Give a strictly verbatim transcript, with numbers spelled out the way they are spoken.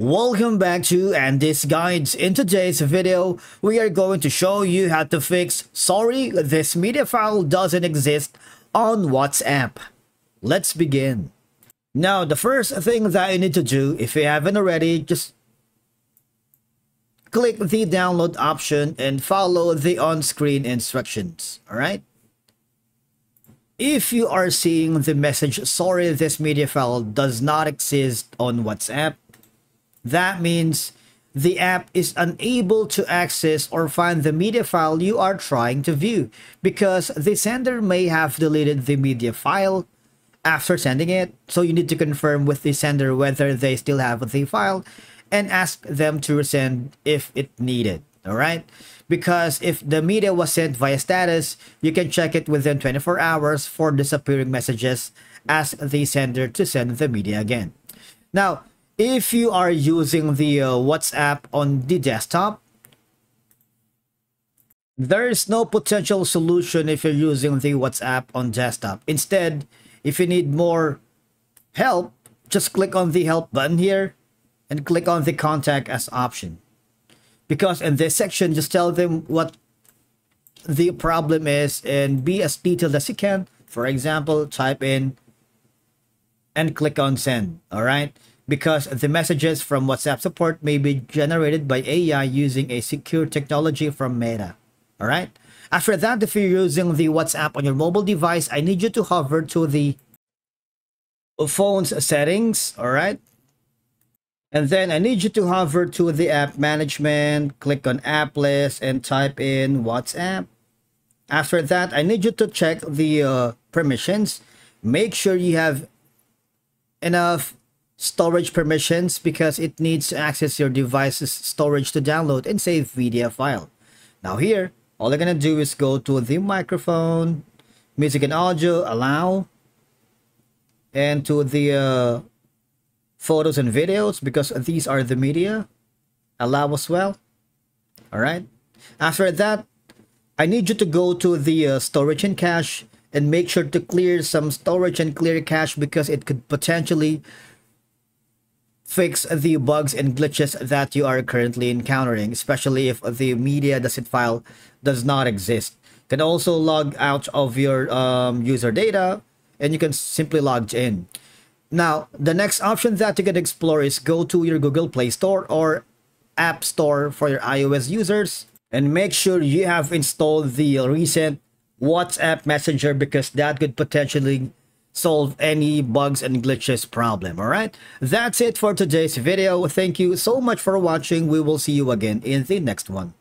Welcome back to Andy's Guides. In today's video, we are going to show you how to fix "Sorry, this media file doesn't exist" on WhatsApp. Let's begin. Now, the first thing that you need to do, if you haven't already, just click the download option and follow the on-screen instructions, all right? If you are seeing the message, "Sorry, this media file does not exist" on WhatsApp, that means the app is unable to access or find the media file you are trying to view because the sender may have deleted the media file after sending it. So you need to confirm with the sender whether they still have the file and ask them to resend if it needed. All right, because if the media was sent via status, you can check it within twenty-four hours for disappearing messages. Ask the sender to send the media again. Now, if you are using the uh, WhatsApp on the desktop, there is no potential solution if you're using the WhatsApp on desktop. Instead, if you need more help, just click on the help button here and click on the contact us option. Because in this section, just tell them what the problem is and be as detailed as you can. For example, type in and click on send, all right? Because the messages from WhatsApp support may be generated by A I using a secure technology from Meta. All right. After that, if you're using the WhatsApp on your mobile device, I need you to hover to the phone's settings. All right. And then I need you to hover to the app management, click on app list and type in WhatsApp. After that, I need you to check the uh, permissions. Make sure you have enough storage permissions because it needs to access your device's storage to download and save media file. Now here, all you're gonna do is go to the microphone, music and audio, allow, and to the uh, photos and videos because these are the media, allow as well. All right. After that, I need you to go to the uh, storage and cache and make sure to clear some storage and clear cache because it could potentially fix the bugs and glitches that you are currently encountering, especially if the media doesn't file does not exist. You can also log out of your um, user data and you can simply log in. Now, the next option that you can explore is go to your Google Play Store or App Store for your iOS users and make sure you have installed the recent WhatsApp Messenger because that could potentially solve any bugs and glitches problem. All right, that's it for today's video. Thank you so much for watching. We will see you again in the next one.